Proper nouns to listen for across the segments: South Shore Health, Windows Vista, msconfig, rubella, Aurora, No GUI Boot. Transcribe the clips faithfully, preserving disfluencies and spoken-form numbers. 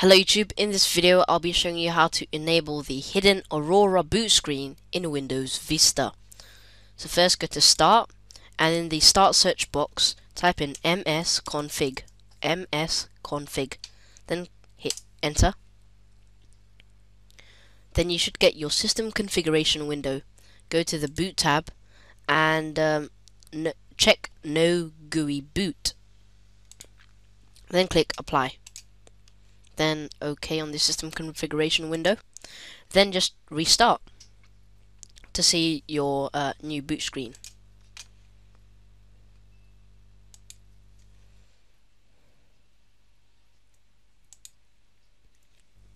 Hello YouTube, in this video I'll be showing you how to enable the hidden Aurora boot screen in Windows Vista. So first go to Start, and in the Start search box type in msconfig, msconfig, then hit enter. Then you should get your system configuration window. Go to the boot tab and um, no, check no G U I boot. Then click apply. Then OK on the system configuration window. Then just restart to see your uh, new boot screen.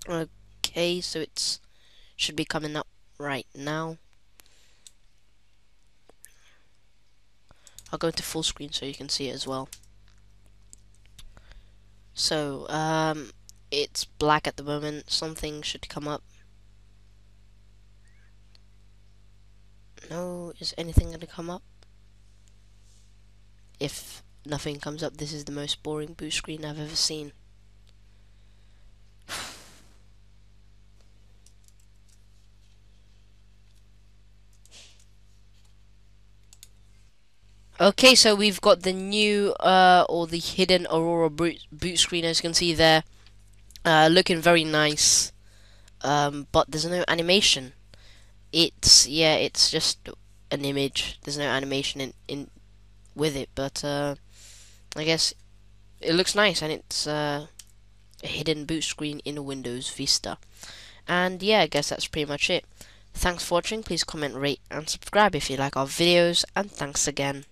OK, so it's should be coming up right now. I'll go into full screen so you can see it as well. So, um... it's black at the moment. Something should come up. No, is anything going to come up? If nothing comes up, this is the most boring boot screen I've ever seen. Okay, so we've got the new uh, or the hidden Aurora boot, boot screen, as you can see there. Uh, looking very nice, um, but there's no animation. It's yeah, it's just an image. There's no animation in, in with it, but uh, I guess it looks nice, and it's uh, a hidden boot screen in Windows Vista. And yeah, I guess that's pretty much it. Thanks for watching. Please comment, rate, and subscribe if you like our videos. And thanks again.